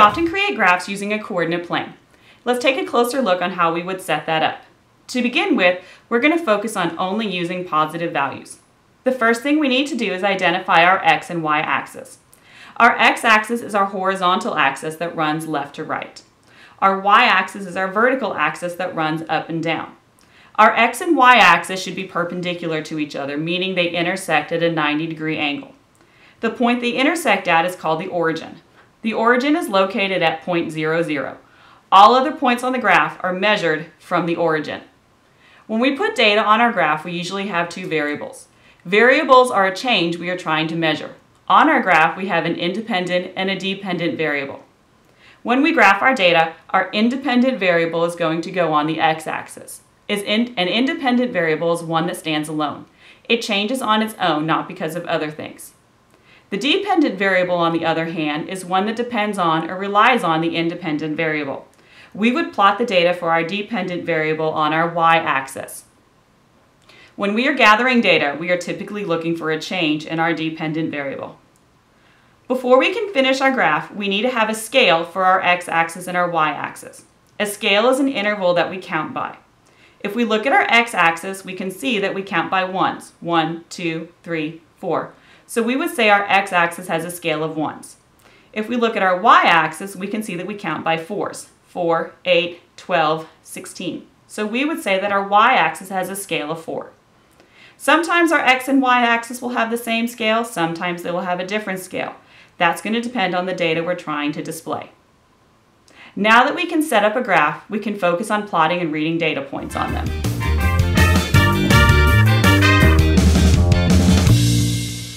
often create graphs using a coordinate plane. Let's take a closer look on how we would set that up. To begin with, we're going to focus on only using positive values. The first thing we need to do is identify our x and y axis. Our x-axis is our horizontal axis that runs left to right. Our y-axis is our vertical axis that runs up and down. Our x and y-axis should be perpendicular to each other, meaning they intersect at a 90-degree angle. The point they intersect at is called the origin. The origin is located at point 0, 0. All other points on the graph are measured from the origin. When we put data on our graph, we usually have two variables. Variables are a change we are trying to measure. On our graph, we have an independent and a dependent variable. When we graph our data, our independent variable is going to go on the x-axis. An independent variable is one that stands alone. It changes on its own, not because of other things. The dependent variable, on the other hand, is one that depends on or relies on the independent variable. We would plot the data for our dependent variable on our y-axis. When we are gathering data, we are typically looking for a change in our dependent variable. Before we can finish our graph, we need to have a scale for our x-axis and our y-axis. A scale is an interval that we count by. If we look at our x-axis, we can see that we count by ones. 1, 2, 3, 4. So we would say our x-axis has a scale of ones. If we look at our y-axis, we can see that we count by fours. 4, 8, 12, 16. So we would say that our y-axis has a scale of 4. Sometimes our x and y-axis will have the same scale, sometimes they will have a different scale. That's going to depend on the data we're trying to display. Now that we can set up a graph, we can focus on plotting and reading data points on them.